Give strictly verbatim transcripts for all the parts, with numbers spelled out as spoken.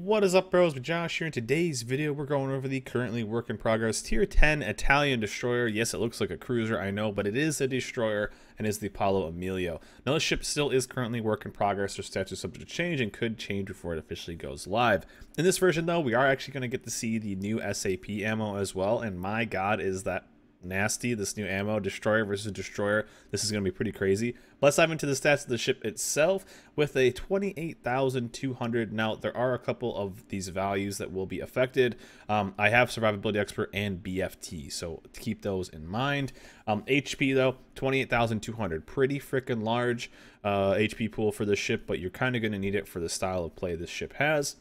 What is up, bros? With Josh here. In today's video, we're going over the currently work in progress tier ten Italian destroyer. Yes, it looks like a cruiser, I know, but it is a destroyer and is the Paolo Emilio. Now, the ship still is currently work in progress. Her status is subject to change and could change before it officially goes live. In this version, though, we are actually going to get to see the new S A P ammo as well, and my god, is that nasty, this new ammo. Destroyer versus destroyer, this is going to be pretty crazy. Let's dive into the stats of the ship itself with a twenty-eight thousand two hundred. Now, there are a couple of these values that will be affected. um I have survivability expert and B F T, so keep those in mind. um H P though, twenty-eight thousand two hundred, pretty freaking large uh H P pool for this ship, but you're kind of going to need it for the style of play this ship has.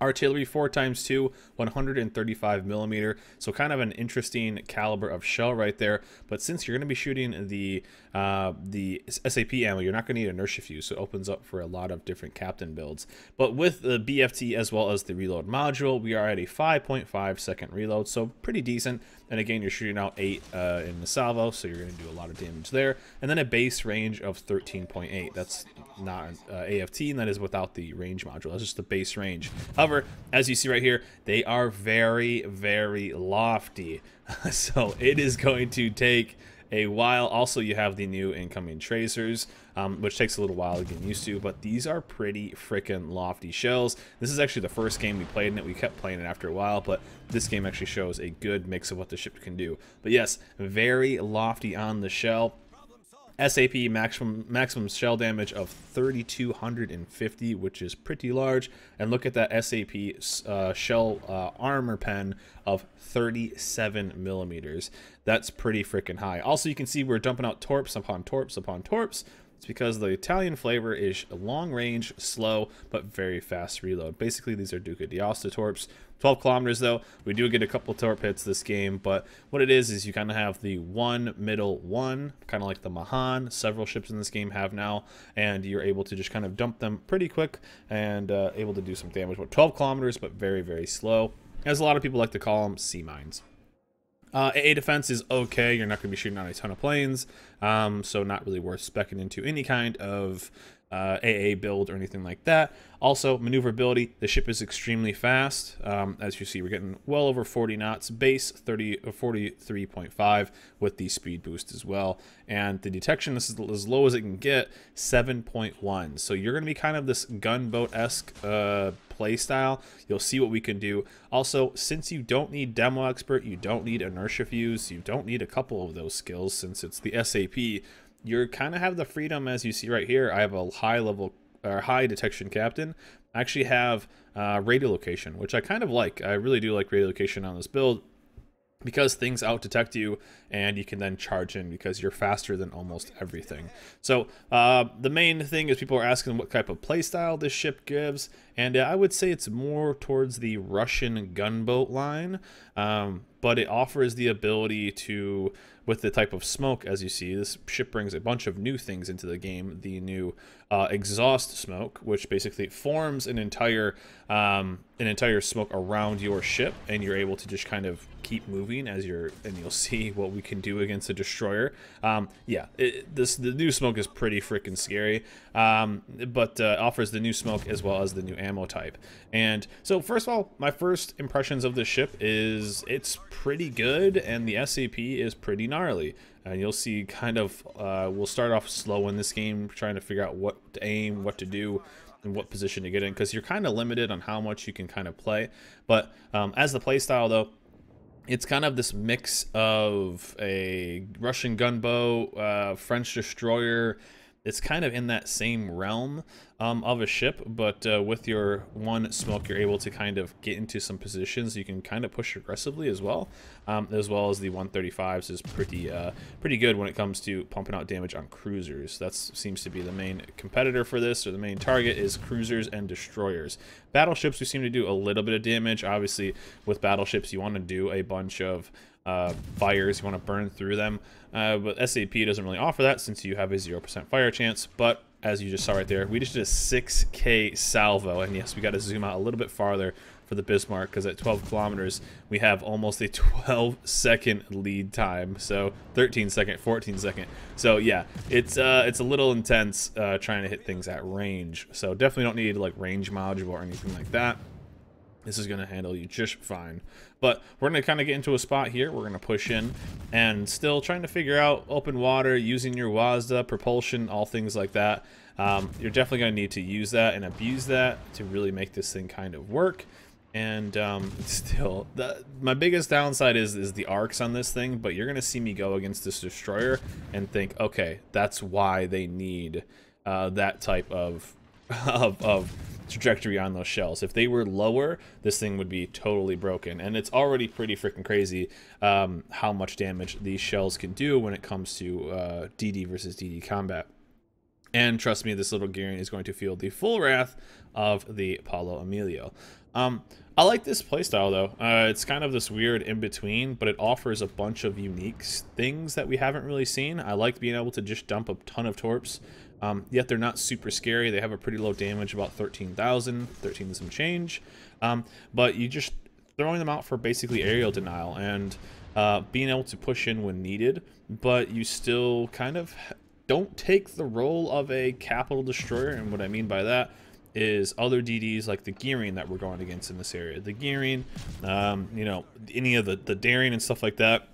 Artillery four times two, one hundred thirty-five millimeter, so kind of an interesting caliber of shell right there. But since you're going to be shooting the uh the S A P ammo, you're not going to need inertia fuse, so it opens up for a lot of different captain builds. But with the B F T as well as the reload module, we are at a five point five second reload, so pretty decent. And again, you're shooting out eight uh in the salvo, so you're going to do a lot of damage there. And then a base range of thirteen point eight. That's not uh, A F T, and that is without the range module. That's just the base range. However, as you see right here, they are very, very lofty. So it is going to take a while. Also, you have the new incoming tracers, um, which takes a little while to get used to, but these are pretty freaking lofty shells. This is actually the first game we played in it. We kept playing it after a while, but this game actually shows a good mix of what the ship can do. But yes, very lofty on the shell. S A P maximum maximum shell damage of thirty-two fifty, which is pretty large. And look at that S A P uh, shell uh, armor pen of thirty-seven millimeters. That's pretty freaking high. Also, you can see we're dumping out torps upon torps upon torps. It's because the Italian flavor is long range, slow, but very fast reload. Basically, these are Duca d'Aosta torps. twelve kilometers, though. We do get a couple torp hits this game, but what it is is you kind of have the one middle one, kind of like the Mahan. Several ships in this game have now, and you're able to just kind of dump them pretty quick and uh, able to do some damage. But twelve kilometers, but very, very slow. As a lot of people like to call them, sea mines. Uh, A A defense is okay. You're not going to be shooting on a ton of planes, um, so not really worth speccing into any kind of uh, A A build or anything like that. Also, maneuverability. The ship is extremely fast. Um, as you see, we're getting well over forty knots. Base forty-three point five with the speed boost as well. And the detection, this is as low as it can get, seven point one. So you're going to be kind of this gunboat-esque uh, play style. You'll see what we can do. Also, since you don't need demo expert, you don't need inertia fuse, you don't need a couple of those skills since it's the S A P, you're kind of have the freedom. As you see right here, I have a high level or high detection captain. I actually have uh radiolocation, which I kind of like. I really do like radiolocation on this build, because things out detect you and you can then charge in because you're faster than almost everything. So uh, the main thing is people are asking what type of playstyle this ship gives, and uh, I would say it's more towards the Russian gunboat line, um, but it offers the ability to, with the type of smoke, as you see, this ship brings a bunch of new things into the game. The new uh, exhaust smoke, which basically forms an entire um, an entire smoke around your ship, and you're able to just kind of keep moving as you're, and you'll see what we can do against a destroyer. Um, yeah, it, this the new smoke is pretty freaking scary, um, but uh, offers the new smoke as well as the new ammo type. And so, first of all, my first impressions of this ship is it's pretty good, and the S A P is pretty nice. Gnarly. And you'll see kind of uh, we'll start off slow in this game, trying to figure out what to aim, what to do, and what position to get in, because you're kind of limited on how much you can kind of play. But um, as the play style though, it's kind of this mix of a Russian gunboat, uh, French destroyer. It's kind of in that same realm um, of a ship, but uh, with your one smoke, you're able to kind of get into some positions. You can kind of push aggressively as well, um, as well as the one thirty-fives is pretty uh, pretty good when it comes to pumping out damage on cruisers. That seems to be the main competitor for this, or the main target is cruisers and destroyers. Battleships, we seem to do a little bit of damage. Obviously, with battleships, you want to do a bunch of Uh, fires, you want to burn through them, uh, but S A P doesn't really offer that since you have a zero percent fire chance. But as you just saw right there. We just did a six K salvo, and yes, we got to zoom out a little bit farther for the Bismarck, because at twelve kilometers we have almost a twelve second lead time, so thirteen second, fourteen second. So yeah, it's uh it's a little intense uh trying to hit things at range, so definitely don't need like range module or anything like that. This is going to handle you just fine. But we're going to kind of get into a spot here. We're going to push in and still trying to figure out open water, using your WASDA, propulsion, all things like that. Um, you're definitely going to need to use that and abuse that to really make this thing kind of work. And um, still, the, my biggest downside is, is the arcs on this thing. But you're going to see me go against this destroyer and think, okay, that's why they need uh, that type of... of, of trajectory on those shells. If they were lower, this thing would be totally broken. And it's already pretty freaking crazy um, how much damage these shells can do when it comes to uh, D D versus D D combat. And trust me, this little Gearing is going to feel the full wrath of the Paolo Emilio. Um, I like this playstyle though. Uh, it's kind of this weird in-between, but it offers a bunch of unique things that we haven't really seen. I like being able to just dump a ton of torps. Um, yet they're not super scary. They have a pretty low damage, about thirteen thousand, thirteen and some change. Um, but you just throwing them out for basically aerial denial and uh, being able to push in when needed, but you still kind of don't take the role of a capital destroyer. And what I mean by that is other D Ds like the Gearing that we're going against in this area. The Gearing, um, you know, any of the, the Daring and stuff like that.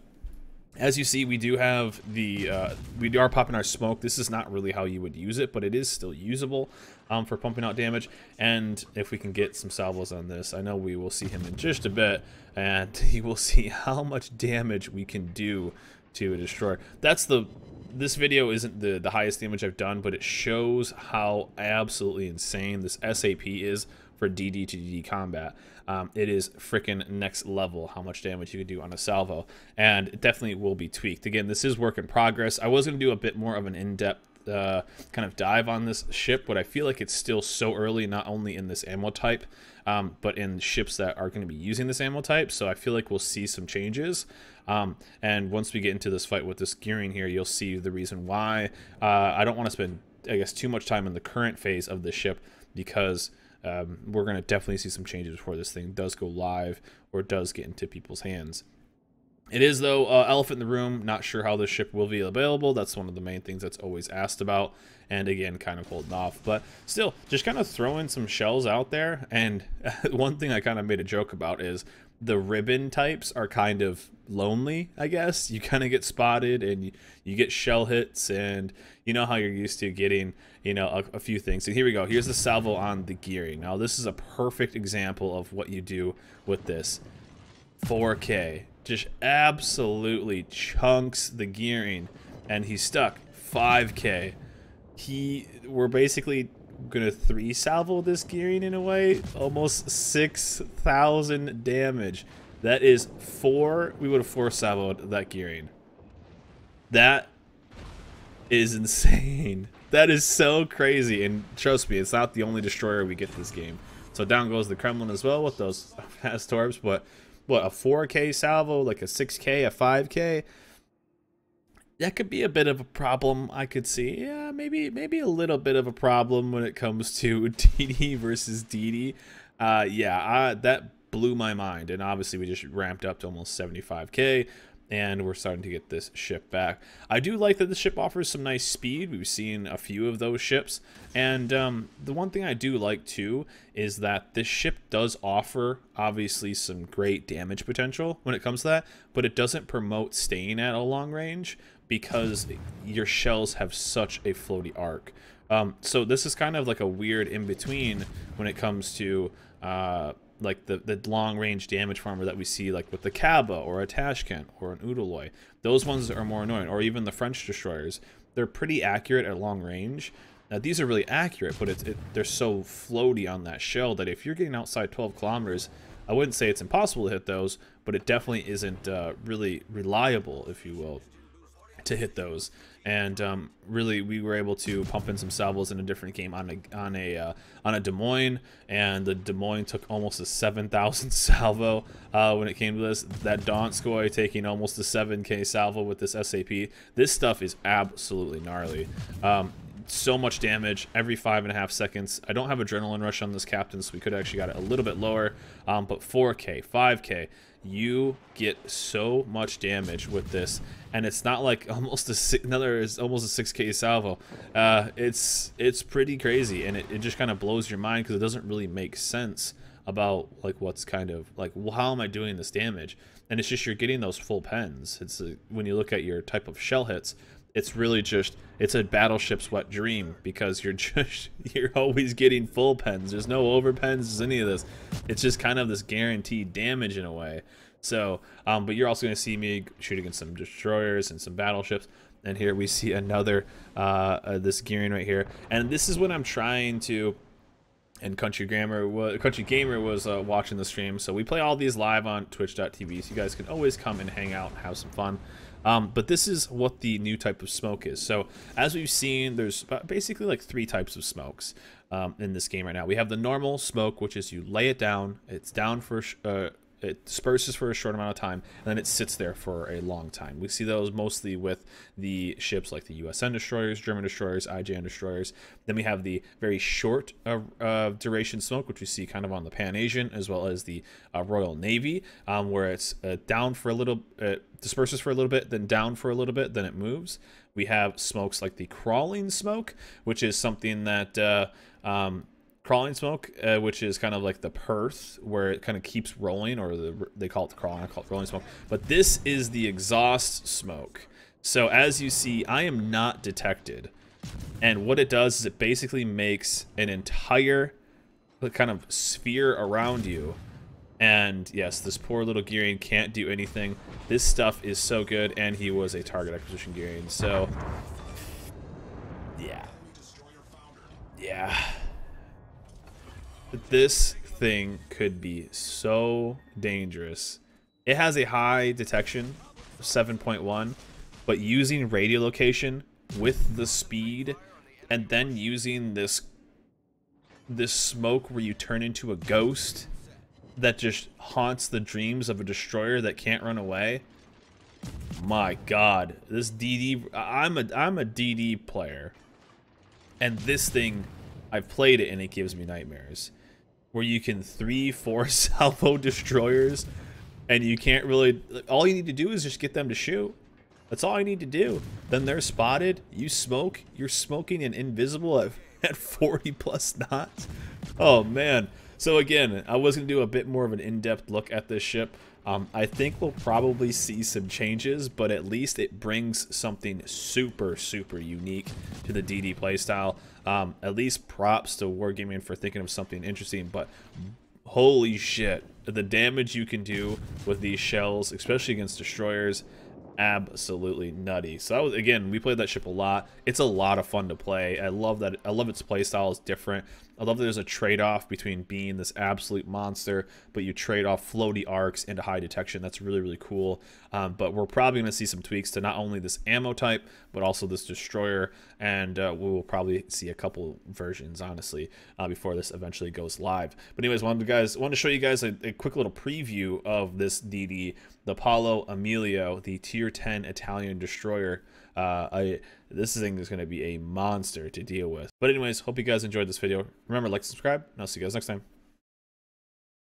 As you see, we do have the, uh, we are popping our smoke. This is not really how you would use it, but it is still usable um, for pumping out damage. And if we can get some salvos on this, I know we will see him in just a bit, and you will see how much damage we can do to a destroyer. That's the, this video isn't the, the highest damage I've done, but it shows how absolutely insane this S A P is for D D to D D combat. Um, it is freaking next level how much damage you can do on a salvo, and it definitely will be tweaked. Again, this is work in progress. I was gonna do a bit more of an in-depth uh, kind of dive on this ship, but I feel like it's still so early, not only in this ammo type, um, but in ships that are gonna be using this ammo type. So I feel like we'll see some changes. Um, and once we get into this fight with this Gearing here, you'll see the reason why. Uh, I don't wanna spend, I guess, too much time in the current phase of the ship, because Um, we're going to definitely see some changes before this thing does go live or does get into people's hands. It is, though, uh, elephant in the room. Not sure how this ship will be available. That's one of the main things that's always asked about. And again, kind of holding off. But still, just kind of throwing some shells out there. And one thing I kind of made a joke about is the ribbon types are kind of lonely, I guess. You kind of get spotted and you, you get shell hits, and you know how you're used to getting, you know, a, a few things. And here we go. Here's the salvo on the Gearing. Now, this is a perfect example of what you do with this four K. Just absolutely chunks the Gearing, and he's stuck. Five K. He, we're basically gonna three salvo this Gearing in a way. Almost six thousand damage. That is four. We would have four salvoed that Gearing. That is insane. That is so crazy. And trust me, it's not the only destroyer we get this game. So down goes the Kremlin as well with those fast torps, but what, a four K salvo, like a six K, a five K, that could be a bit of a problem. I could see, yeah, maybe maybe a little bit of a problem when it comes to D D versus D D. Uh, yeah, I, that blew my mind, and obviously we just ramped up to almost seventy-five K, and we're starting to get this ship back. I do like that the ship offers some nice speed. We've seen a few of those ships, and um, the one thing I do like too is that this ship does offer obviously some great damage potential when it comes to that, but it doesn't promote staying at a long range because your shells have such a floaty arc. Um, so this is kind of like a weird in-between when it comes to uh, like the, the long-range damage farmer that we see like with the Kaba or a Tashkent or an Udaloy. Those ones are more annoying, or even the French destroyers. They're pretty accurate at long range. Now, these are really accurate, but it's, it, they're so floaty on that shell that if you're getting outside twelve kilometers, I wouldn't say it's impossible to hit those, but it definitely isn't uh, really reliable, if you will, to hit those. And um, really, we were able to pump in some salvos in a different game on a on a uh, on a Des Moines, and the Des Moines took almost a seven thousand salvo uh, when it came to this. That Donskoy taking almost a seven K salvo with this S A P. This stuff is absolutely gnarly. Um, so much damage every five and a half seconds. I don't have adrenaline rush on this captain, so we could have actually got it a little bit lower. Um, but four K, five K, you get so much damage with this, and it's not like almost a, another is almost a six K salvo. Uh, it's it's pretty crazy, and it, it just kind of blows your mind because it doesn't really make sense about like what's kind of like, well, how am I doing this damage? And it's just you're getting those full pens. It's a, when you look at your type of shell hits, it's really just, it's a battleship's wet dream because you're just, you're always getting full pens. There's no over pens, there's any of this. It's just kind of this guaranteed damage in a way. So, um, but you're also going to see me shoot against some destroyers and some battleships. And here we see another, uh, uh, this gearing right here. And this is what I'm trying to, and Country Gamer was, Country Gamer was uh, watching the stream. So we play all these live on twitch dot T V. So you guys can always come and hang out and have some fun. Um, but this is what the new type of smoke is. So as we've seen, there's basically like three types of smokes um, in this game right now. We have the normal smoke, which is you lay it down. It's down for, uh, it disperses for a short amount of time, and then it sits there for a long time. We see those mostly with the ships like the U S N destroyers, German destroyers, I J N destroyers. Then we have the very short uh, uh, duration smoke, which we see kind of on the Pan Asian, as well as the uh, Royal Navy, um, where it's uh, down for a little uh, disperses for a little bit, then down for a little bit, then it moves. We have smokes like the crawling smoke, which is something that uh, um, crawling smoke, uh, which is kind of like the Perth, where it kind of keeps rolling, or the, they call it the crawling, I call it rolling smoke. But this is the exhaust smoke. So as you see, I am not detected. And what it does is it basically makes an entire kind of sphere around you. And yes, this poor little gearing can't do anything. This stuff is so good, and he was a target acquisition gearing. So, yeah. Yeah. This thing could be so dangerous. It has a high detection, seven point one, but using radio location with the speed, and then using this this smoke where you turn into a ghost that just haunts the dreams of a destroyer that can't run away. My God, this D D, I'm a I'm a D D player, and this thing, I've played it and it gives me nightmares. Where you can three, four salvo destroyers, and you can't really, all you need to do is just get them to shoot. That's all you need to do. Then they're spotted, you smoke, you're smoking an invisible at, at forty plus knots. Oh man. So again, I was gonna do a bit more of an in-depth look at this ship. Um, I think we'll probably see some changes, but at least it brings something super, super unique to the D D playstyle. Um, at least props to Wargaming for thinking of something interesting, but holy shit, the damage you can do with these shells, especially against destroyers, absolutely nutty. So that was, again, we played that ship a lot. It's a lot of fun to play. I love that. I love its playstyle is different. I love that there's a trade-off between being this absolute monster, but you trade off floaty arcs into high detection. That's really, really cool. Um, but we're probably going to see some tweaks to not only this ammo type, but also this destroyer. And uh, we will probably see a couple versions, honestly, uh, before this eventually goes live. But anyways, wanted to guys, wanted to show you guys a, a quick little preview of this D D, the Paolo Emilio, the tier ten Italian destroyer. Uh, I, this thing is going to be a monster to deal with. But anyways, hope you guys enjoyed this video. Remember, like, subscribe, and I'll see you guys next time.